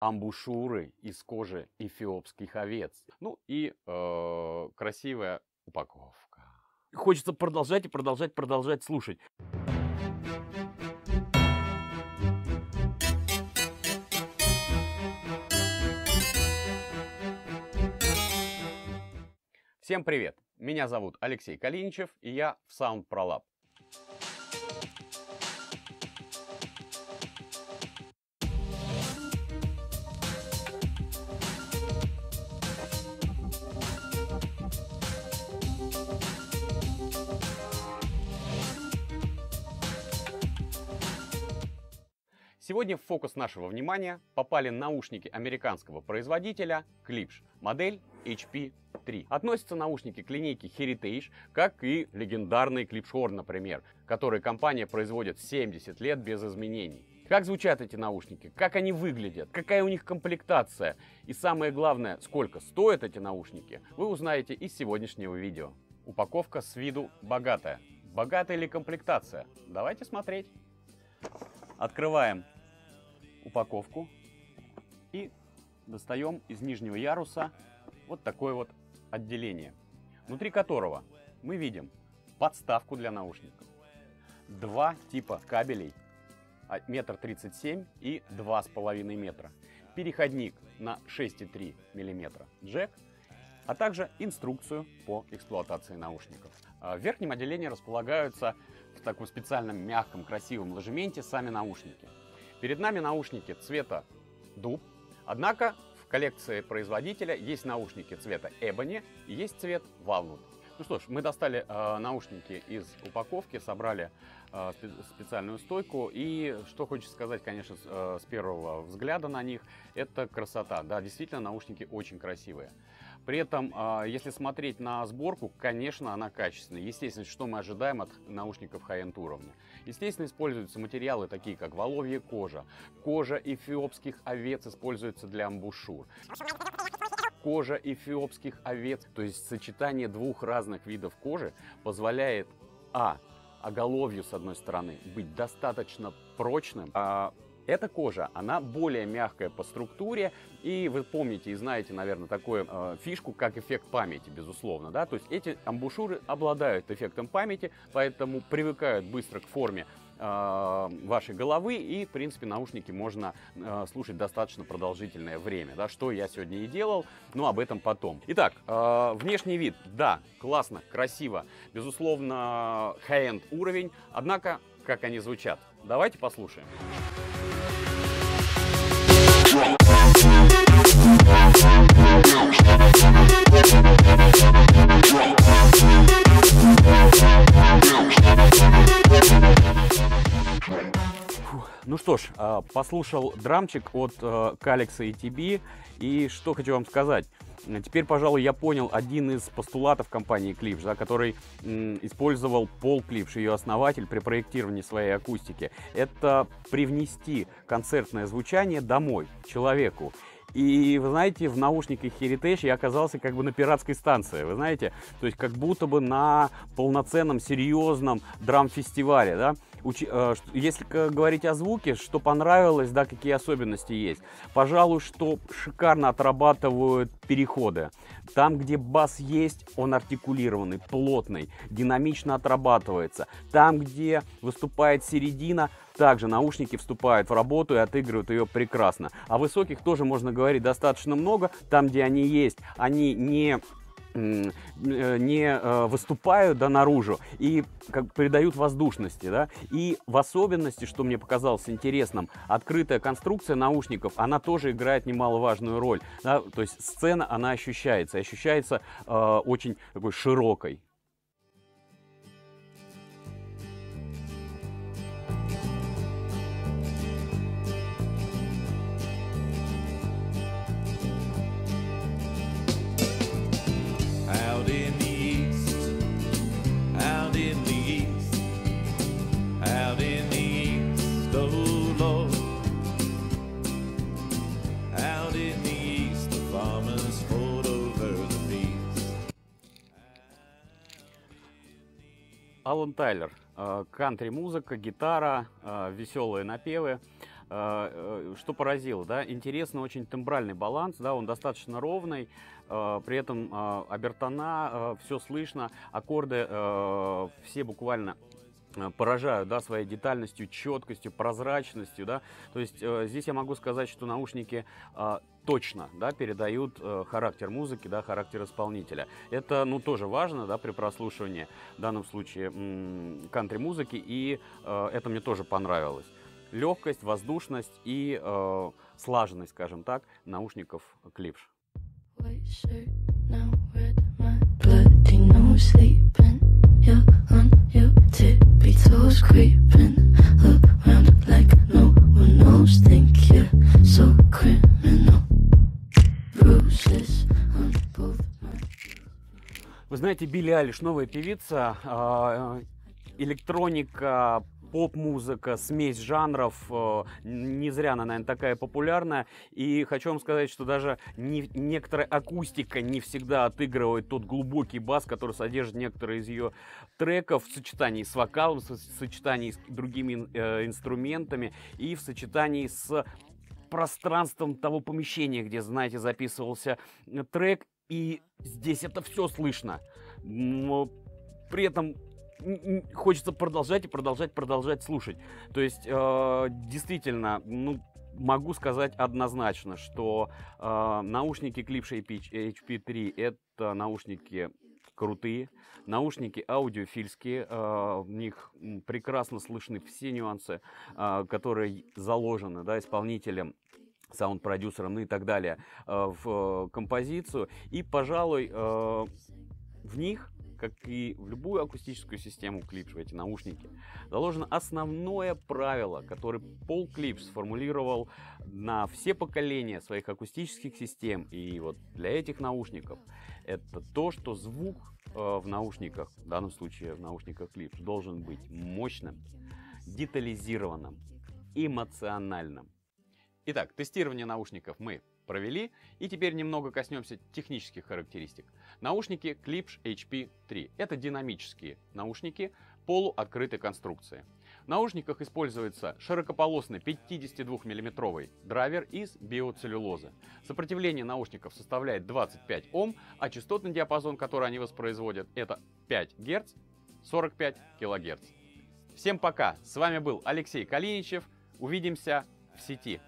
амбушюры из кожи эфиопских овец. Ну и красивая упаковка. Хочется продолжать и продолжать слушать. Всем привет! Меня зовут Алексей Калиничев, и я в Sound Pro Lab. Сегодня в фокус нашего внимания попали наушники американского производителя Klipsch, модель HP-3. Относятся наушники к линейке Heritage, как и легендарный Klipsch Horn, например, который компания производит 70 лет без изменений. Как звучат эти наушники, как они выглядят, какая у них комплектация и самое главное, сколько стоят эти наушники, вы узнаете из сегодняшнего видео. Упаковка с виду богатая. Богатая ли комплектация? Давайте смотреть. Открываем упаковку и достаем из нижнего яруса вот такое вот отделение, внутри которого мы видим подставку для наушников, два типа кабелей 1,37 м и 2,5 м, переходник на 6,3 мм джек, а также инструкцию по эксплуатации наушников. В верхнем отделении располагаются в таком специальном мягком красивом ложементе сами наушники. Перед нами наушники цвета дуб, однако в коллекции производителя есть наушники цвета эбони и есть цвет walnut. Ну что ж, мы достали наушники из упаковки, собрали специальную стойку, и что хочется сказать, конечно, с первого взгляда на них, это красота. Да, действительно, наушники очень красивые. При этом, если смотреть на сборку, конечно, она качественная. Естественно, что мы ожидаем от наушников High End уровня. Естественно, используются материалы такие, как воловья кожа, кожа эфиопских овец используется для амбушюр. Кожа эфиопских овец, то есть сочетание двух разных видов кожи позволяет оголовью с одной стороны быть достаточно прочным, а эта кожа, она более мягкая по структуре, и вы помните и знаете, наверное, такую фишку, как эффект памяти, безусловно, да, то есть эти амбушюры обладают эффектом памяти, поэтому привыкают быстро к форме вашей головы, и в принципе наушники можно слушать достаточно продолжительное время, да, что я сегодня и делал, но об этом потом. Итак, внешний вид, да, классно, красиво, безусловно, high-end уровень, однако как они звучат, давайте послушаем. Ну что ж, послушал драмчик от Calyx ATB, и что хочу вам сказать. Теперь, пожалуй, я понял один из постулатов компании Klipsch, да, который использовал Пол Klipsch, ее основатель, при проектировании своей акустики. Это привнести концертное звучание домой, человеку. И, вы знаете, в наушниках Heritage я оказался как бы на пиратской станции, вы знаете, то есть как будто бы на полноценном, серьезном драм-фестивале, да. Если говорить о звуке, что понравилось, да, какие особенности есть. Пожалуй, что шикарно отрабатывают переходы. Там, где бас есть, он артикулированный, плотный, динамично отрабатывается. Там, где выступает середина, также наушники вступают в работу и отыгрывают ее прекрасно. О высоких тоже можно говорить достаточно много. Там, где они есть, они не выступают, да, наружу и как придают воздушности, да, и в особенности, что мне показалось интересным, открытая конструкция наушников, она тоже играет немаловажную роль, да? То есть сцена, она ощущается очень такой широкой. Алан Тайлер, кантри-музыка, гитара, веселые напевы. что поразило, да, интересный очень тембральный баланс, да, он достаточно ровный, при этом обертона, все слышно, аккорды все буквально поражают, да, своей детальностью, четкостью, прозрачностью, да, то есть здесь я могу сказать, что наушники точно, да, передают характер музыки, да, характер исполнителя. Это, ну, тоже важно, да, при прослушивании, в данном случае, кантри-музыки, и это мне тоже понравилось. Легкость, воздушность и слаженность, скажем так, наушников Klipsch. Вы знаете, Билли Айлиш, новая певица, электроника, поп-музыка, смесь жанров, не зря она, наверное, такая популярная. И хочу вам сказать, что даже некоторая акустика не всегда отыгрывает тот глубокий бас, который содержит некоторые из ее треков в сочетании с вокалом, в сочетании с другими инструментами и в сочетании с пространством того помещения, где, знаете, записывался трек. И здесь это все слышно. Но при этом хочется продолжать и продолжать слушать. То есть, действительно, ну, могу сказать однозначно, что наушники Klipsch HP-3 это наушники крутые, наушники аудиофильские, в них прекрасно слышны все нюансы, которые заложены, да, исполнителем, саунд-продюсером и так далее в композицию. И, пожалуй, в них, как и в любую акустическую систему Klipsch, в эти наушники, заложено основное правило, которое Пол Klipsch сформулировал на все поколения своих акустических систем. И вот для этих наушников это то, что звук в наушниках, в данном случае в наушниках Klipsch, должен быть мощным, детализированным, эмоциональным. Итак, тестирование наушников мы провели, и теперь немного коснемся технических характеристик. Наушники Klipsch HP-3 это динамические наушники полуоткрытой конструкции. В наушниках используется широкополосный 52-мм драйвер из биоцеллюлозы. Сопротивление наушников составляет 25 Ом, а частотный диапазон, который они воспроизводят, это 5 Гц, 45 кГц. Всем пока! С вами был Алексей Калиничев. Увидимся в сети.